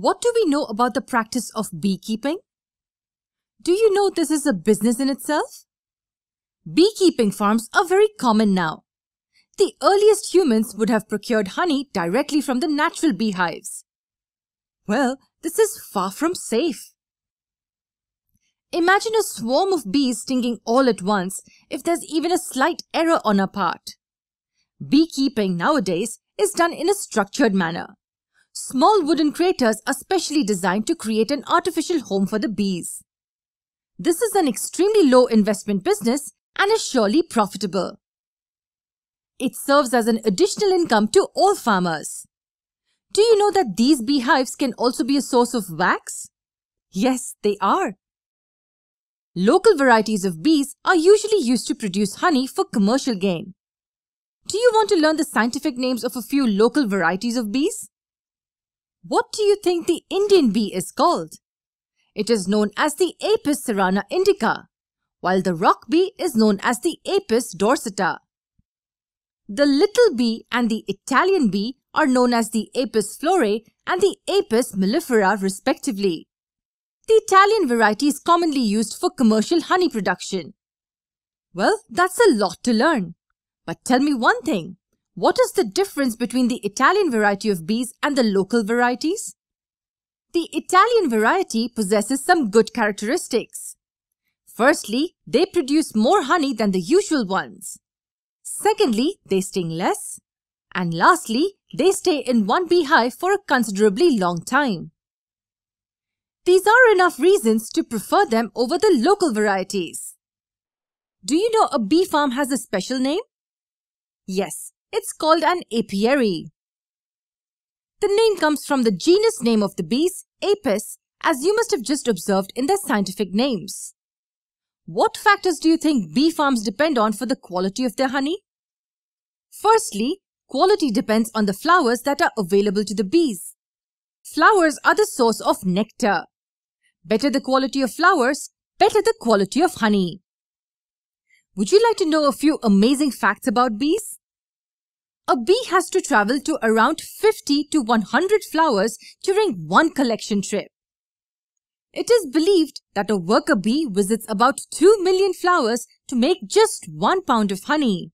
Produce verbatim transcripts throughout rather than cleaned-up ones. What do we know about the practice of beekeeping? Do you know this is a business in itself? Beekeeping farms are very common now. The earliest humans would have procured honey directly from the natural beehives. Well, this is far from safe. Imagine a swarm of bees stinging all at once if there's even a slight error on our part. Beekeeping nowadays is done in a structured manner. Small wooden craters are specially designed to create an artificial home for the bees. This is an extremely low investment business and is surely profitable. It serves as an additional income to all farmers. Do you know that these beehives can also be a source of wax? Yes, they are. Local varieties of bees are usually used to produce honey for commercial gain. Do you want to learn the scientific names of a few local varieties of bees? What do you think the Indian bee is called? It is known as the Apis cerana indica, while the rock bee is known as the Apis dorsata. The little bee and the Italian bee are known as the Apis florae and the Apis mellifera respectively. The Italian variety is commonly used for commercial honey production. Well, that's a lot to learn. But tell me one thing. What is the difference between the Italian variety of bees and the local varieties? The Italian variety possesses some good characteristics. Firstly, they produce more honey than the usual ones. Secondly, they sting less. And lastly, they stay in one beehive for a considerably long time. These are enough reasons to prefer them over the local varieties. Do you know a bee farm has a special name? Yes, it's called an apiary. The name comes from the genus name of the bees, Apis, as you must have just observed in their scientific names. What factors do you think bee farms depend on for the quality of their honey? Firstly, quality depends on the flowers that are available to the bees. Flowers are the source of nectar. Better the quality of flowers, better the quality of honey. Would you like to know a few amazing facts about bees? A bee has to travel to around fifty to one hundred flowers during one collection trip. It is believed that a worker bee visits about two million flowers to make just one pound of honey.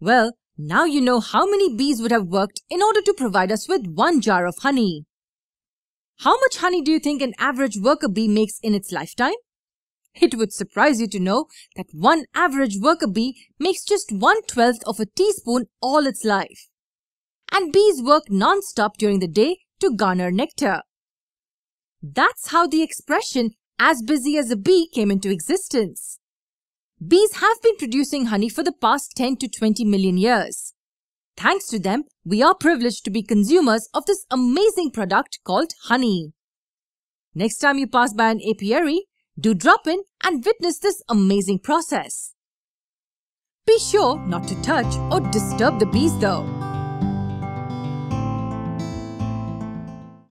Well, now you know how many bees would have worked in order to provide us with one jar of honey. How much honey do you think an average worker bee makes in its lifetime? It would surprise you to know that one average worker bee makes just one twelfth of a teaspoon all its life. And bees work non-stop during the day to garner nectar. That's how the expression, as busy as a bee, came into existence. Bees have been producing honey for the past ten to twenty million years. Thanks to them, we are privileged to be consumers of this amazing product called honey. Next time you pass by an apiary, do drop in and witness this amazing process. Be sure not to touch or disturb the bees though.